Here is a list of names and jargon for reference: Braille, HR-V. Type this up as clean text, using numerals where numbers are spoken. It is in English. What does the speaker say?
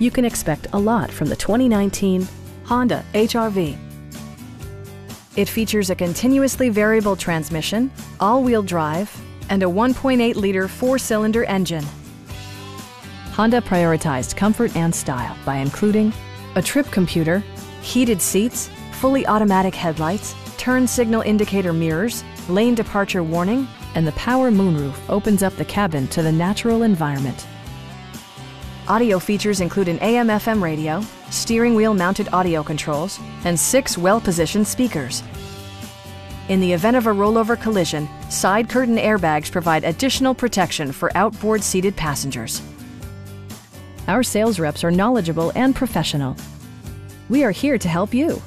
You can expect a lot from the 2019 Honda HR-V. It features a continuously variable transmission, all-wheel drive, and a 1.8-liter four-cylinder engine. Honda prioritized comfort and style by including a trip computer, heated seats, fully automatic headlights, turn signal indicator mirrors, lane departure warning, and the power moonroof opens up the cabin to the natural environment. Audio features include an AM/FM radio, steering wheel mounted audio controls, and 6 well-positioned speakers. In the event of a rollover collision, side curtain airbags provide additional protection for outboard seated passengers. Our sales reps are knowledgeable and professional. We are here to help you.